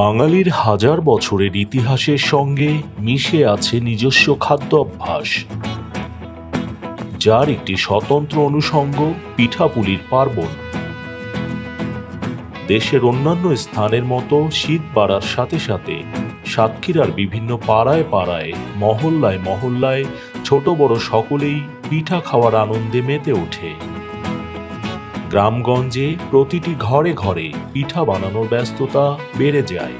বাঙালির হাজার বছরের ইতিহাসের সঙ্গে মিশে আছে নিজস্ব খাদ্যাভ্যাস, যার একটি স্বতন্ত্র অনুষঙ্গ পিঠাপুলির পার্বণ। দেশের অন্যান্য স্থানের মতো শীত বাড়ার সাথে সাথে সাতক্ষীরার বিভিন্ন পাড়ায় পাড়ায়, মহল্লায় মহল্লায় ছোট বড় সকলেই পিঠা খাওয়ার আনন্দে মেতে ওঠে। গ্রামগঞ্জে প্রতিটি ঘরে ঘরে পিঠা বানানোর ব্যস্ততা বেড়ে যায়।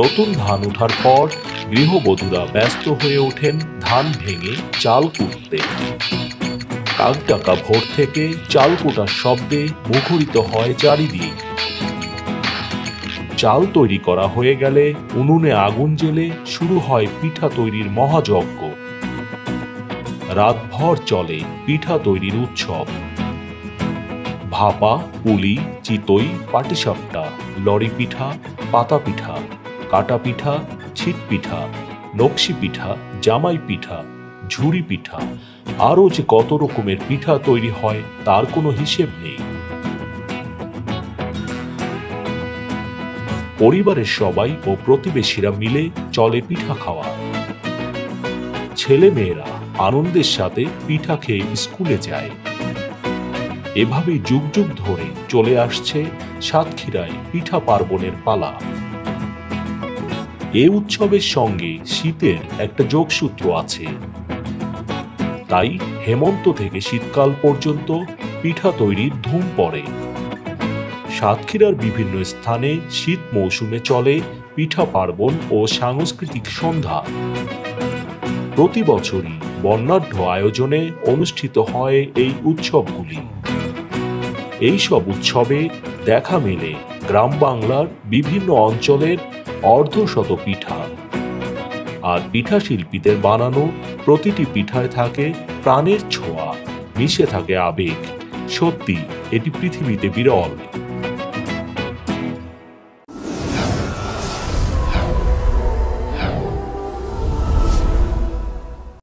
নতুন ধান ওঠার পর গৃহবধূরা ব্যস্ত হয়ে ওঠেন ধান ভেঙে চাল কুটতে। কাকডাকা ভোর থেকে চাল কোটার শব্দে মুখরিত হয় চারিদিক। চাল তৈরি করা হয়ে গেলে উনুনে আগুন জ্বেলে শুরু হয় পিঠা তৈরির মহাযজ্ঞ। রাতভর চলে পিঠা তৈরির উৎসব। ভাপা, পুলি, চিতই, পাটিসাপটা, লরি পিঠা, পাতা পিঠা, কাটা পিঠা, ছিট পিঠা, নকশি পিঠা, জামাই পিঠা, ঝুড়ি পিঠা, আরও যে কত রকমের পিঠা তৈরি হয় তার কোনো হিসেব নেই। পরিবারের সবাই ও প্রতিবেশীরা মিলে চলে পিঠা খাওয়া। ছেলে মেয়েরা আনন্দের সাথে পিঠা খেয়ে স্কুলে যায়। এভাবে যুগ যুগ ধরে চলে আসছে সাতক্ষীরায় পিঠা পার্বণের পালা। এ উৎসবের সঙ্গে শীতের একটা যোগসূত্র আছে, তাই হেমন্ত থেকে শীতকাল পর্যন্ত পিঠা তৈরির ধুম পড়ে। সাতক্ষীরার বিভিন্ন স্থানে শীত মৌসুমে চলে পিঠা পার্বণ ও সাংস্কৃতিক সন্ধ্যা। প্রতি বছরই বর্ণাঢ্য আয়োজনে অনুষ্ঠিত হয় এই উৎসবগুলি। এইসব উৎসবে দেখা মেলে গ্রাম বাংলার বিভিন্ন অঞ্চলের অর্ধশত পিঠা। আর পিঠা শিল্পীদের বানানো প্রতিটি পিঠায় থাকে প্রাণের ছোঁয়া, মিশে থাকে আবেগ। সত্যি এটি পৃথিবীতে বিরল।